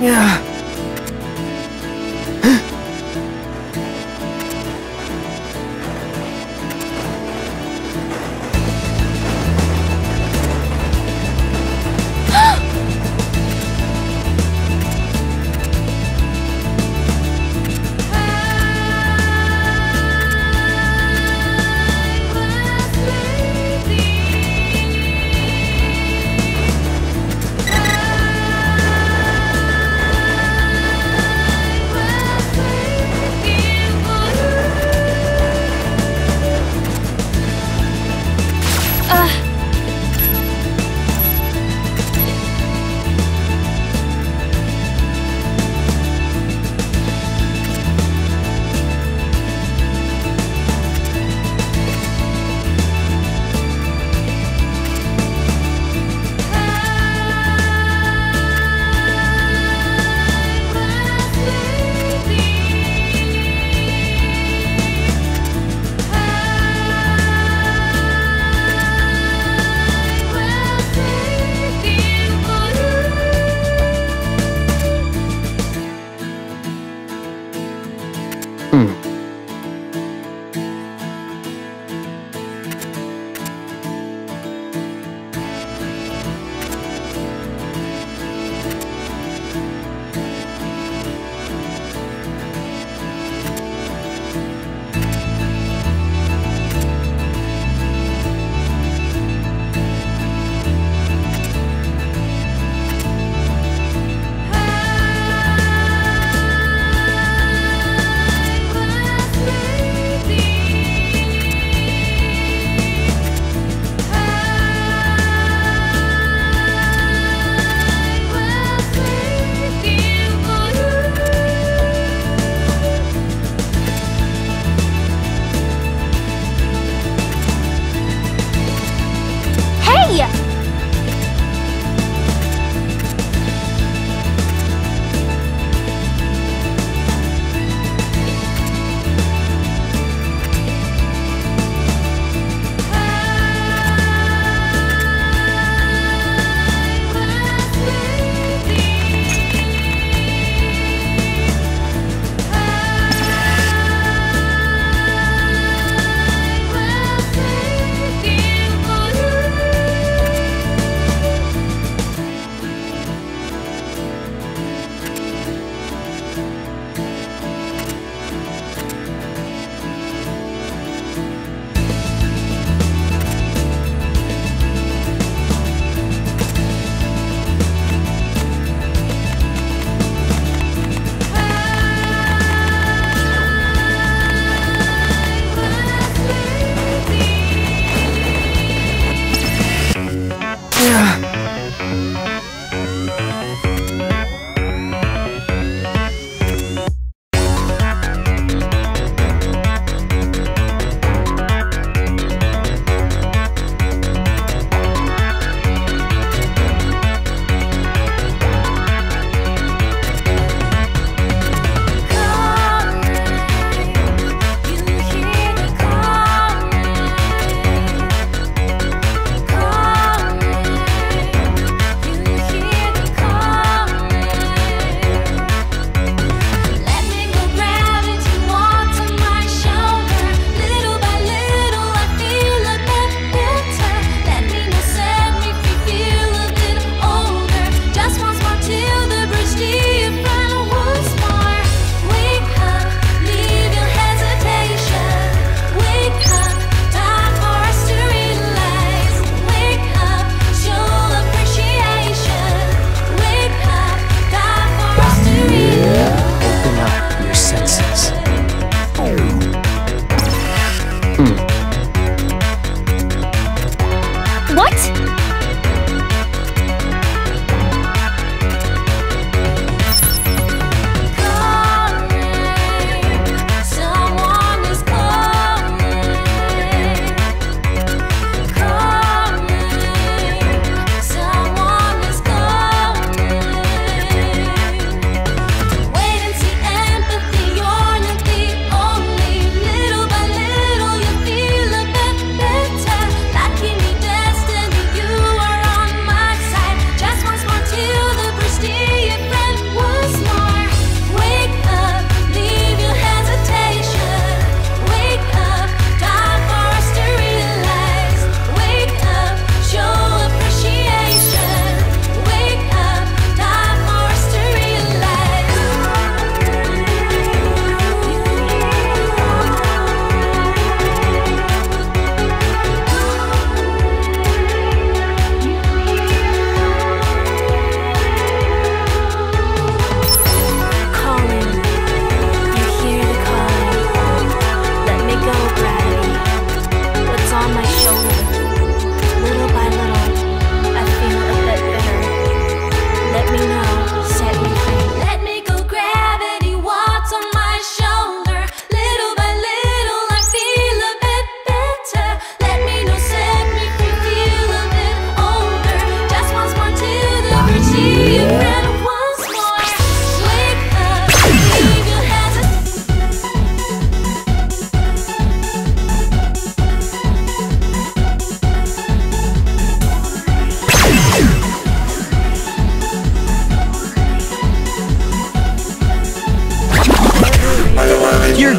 Yeah.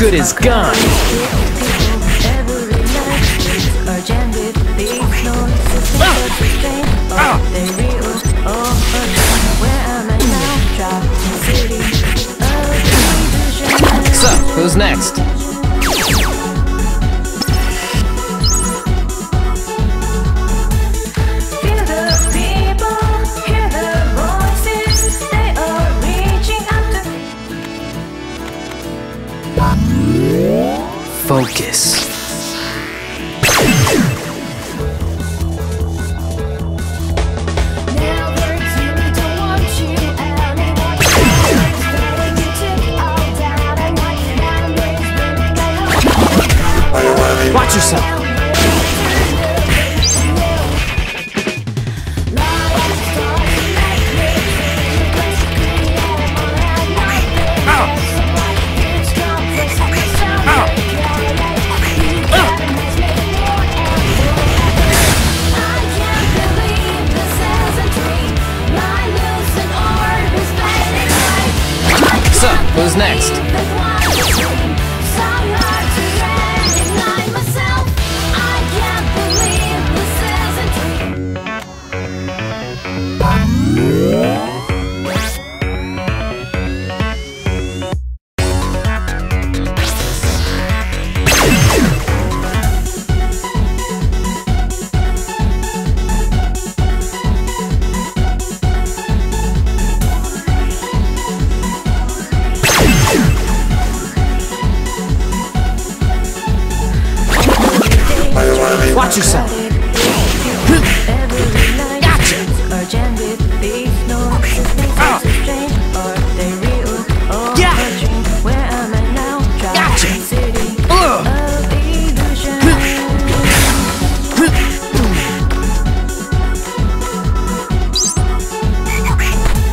good is gone. So, who's next? Focus. Watch yourself. Who's next? Watch yourself. Gotcha. Yeah.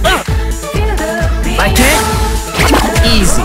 Gotcha. Like it? Easy.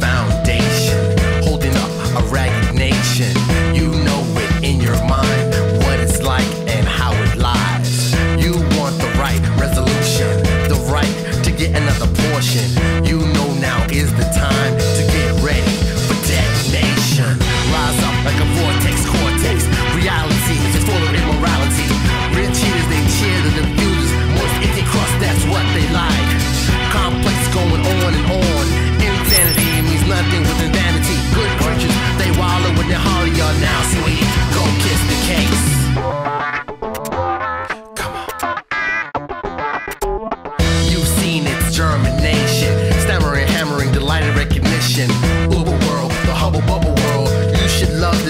Foundation, holding up a ragged nation.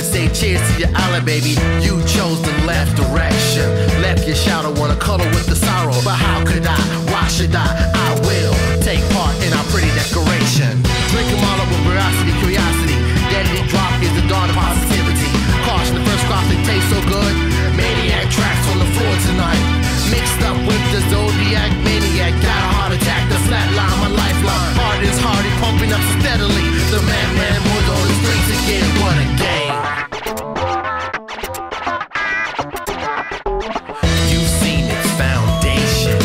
to say cheers to your island, baby. You chose the left direction. Left your shadow, wanna color with the sorrow. But how could I? Why should I will take part in our pretty decoration. Drink them all up with veracity, curiosity. Deadly drop is the dawn of positivity. Caution, the first crop that tastes so good. Maniac tracks on the floor tonight. Mixed up with the Zodiac maniac. Got a heart attack, the flatline, my lifeline. Heart is hardy, pumping up steadily. The madman was on the streets again, what a game. You've seen its foundation,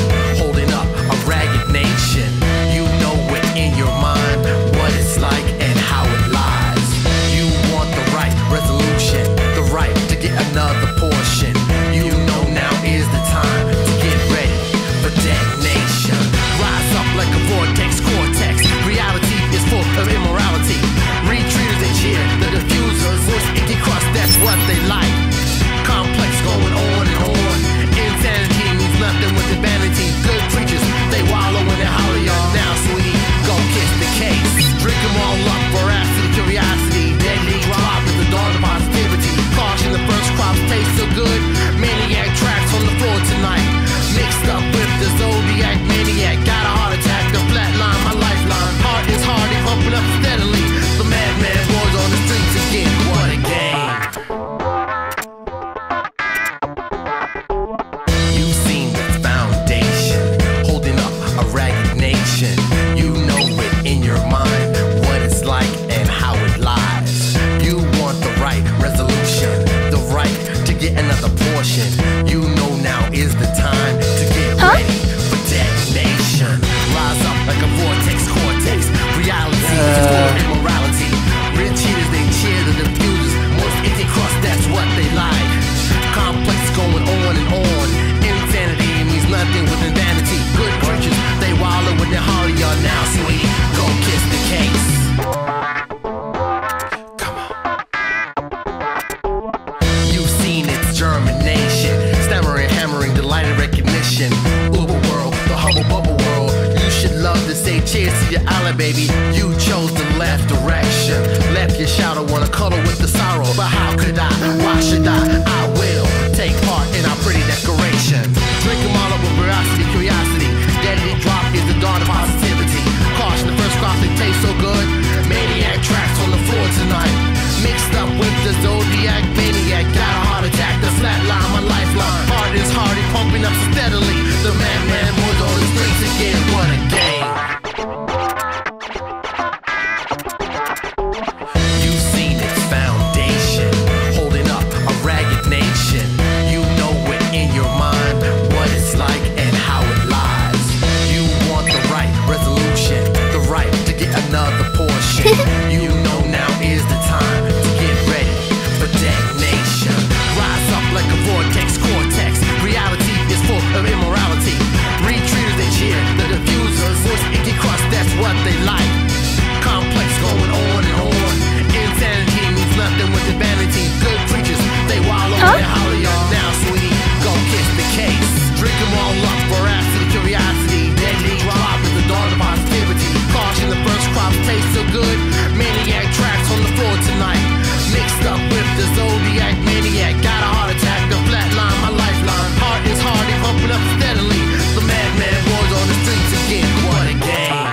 holding up a ragged nation. You know it in your mind, what it's like and how it lies. You want the right resolution, the right to get another portion. You know now is the time to get ready for detonation. Rise up like a vortex, cortex. Reality is full of immorality. Retreaters, they cheer, the diffusers, force icky crust, that's what they like. Complex going on and on. Insanity moves nothing with the vanity. Good preachers, they wallow in their hollow yard. Now, sweetie, go kiss the case. Drink them all up, veracity, curiosity. Deadly drop is the dawn of positivity. Caution, the first crops taste so good. Maniac tracks on the floor tonight. Mixed up with the Zodiac maniac. Got a heart attack, the flatline, my lifeline. Heart is hard, it's pumping up steadily. The madman wars on the streets again, what a game. You've seen the foundation, holding up a ragged nation. You know it in your mind, what it's like and how it lies. You want the right resolution, the right to get another portion. You know now is the time to get ready for detonation. Rise up like a vortex, cortex, reality is full of immorality. Cheers to your island, baby. You chose the left direction. Left your shadow, wanna cuddle with the sorrow. But how could I? Why should I will take part in our pretty decoration. Drink them all up with veracity, curiosity. Deadly drop is the dawn of positivity. Caution, the first crop that tastes so good. Maniac tracks on the floor tonight. Mixed up with the Zodiac maniac. Got a heart attack, the flatline, my lifeline. Heart is hardy, pumping up steadily. The madman was on the streets again, what a game. You know now is the time to get ready for detonation. Rise up like a vortex, cortex. Reality is full of immorality. Retreaters, they cheer, the diffusers, force icky crust, that's what they like. Complex going on and on. Insanity means nothing with the vanity. Good preachers, they wallow in their hollow yard. Now, sweetie, go kiss the case. Drink them all up, veracity, curiosity. Deadly drop is the dawn of positivity. Caution, the first crop tastes so good. Maniac tracks on the floor tonight. Mixed up with the Zodiac maniac. Got a heart attack, the flatline, my lifeline. Heart is hardy, pumping up steadily. The madman wars on the streets again, what a game.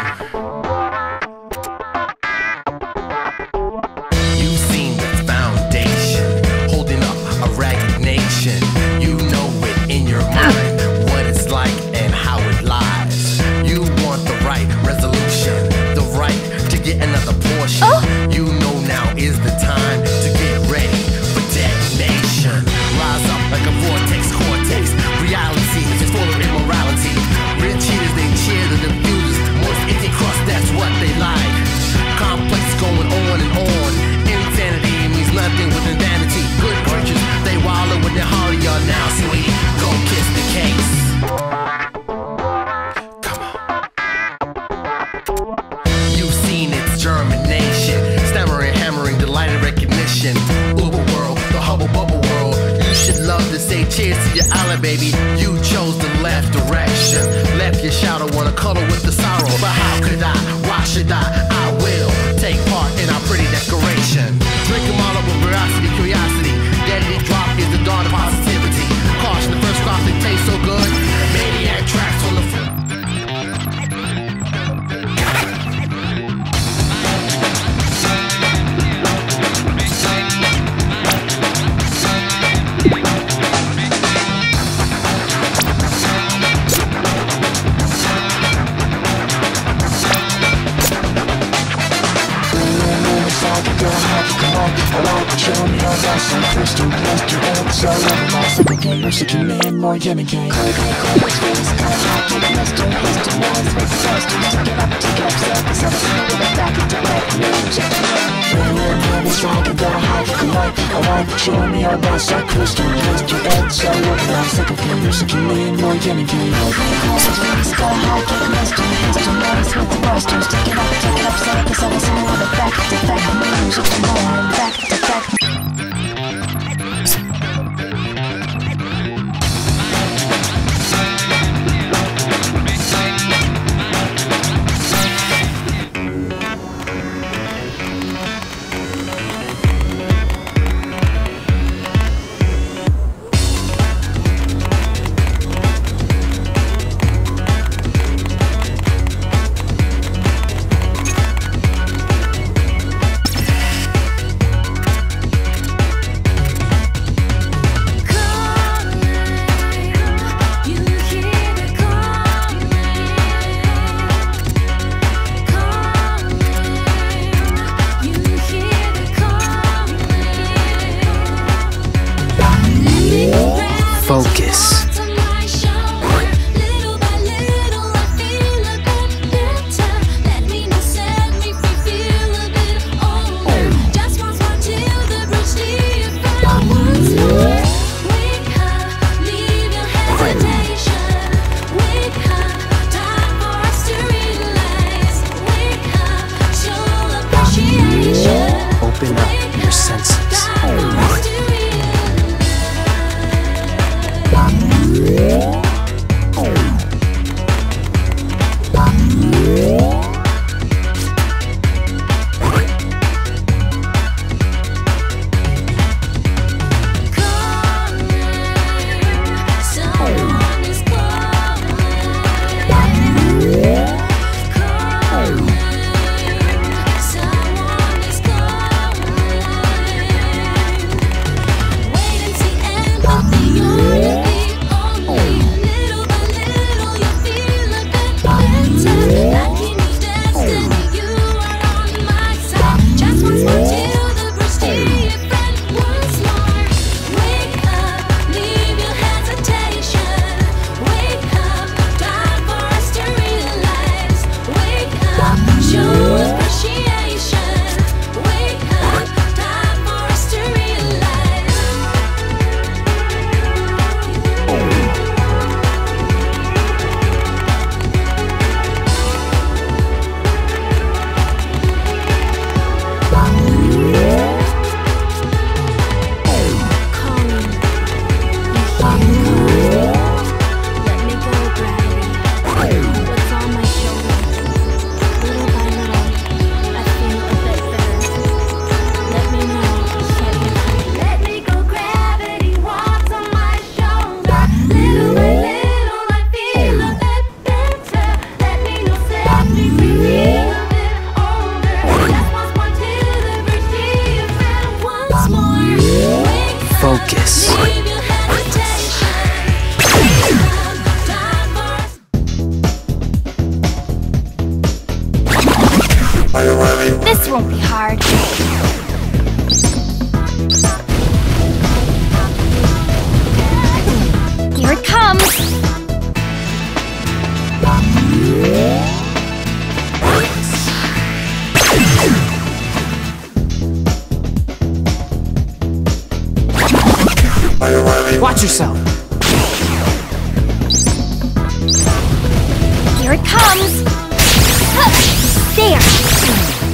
You've seen the foundation, holding up a ragged nation. You know it in your mind, what it's like and how it lies. You want the right resolution, the right to get another portion. You know now is the time to get ready for detonation. Rise up like a vortex, cortex. Reality is full of immorality. Real cheaters, they cheer the diffusers. More icky crust, that's what they like. Complex going on and on. Insanity means nothing with insanity. Good virtues, they wallow with their holly on. Now, sweetie, go kiss the case. You've seen its germination, stammering, hammering, delight and recognition. Here it comes! There!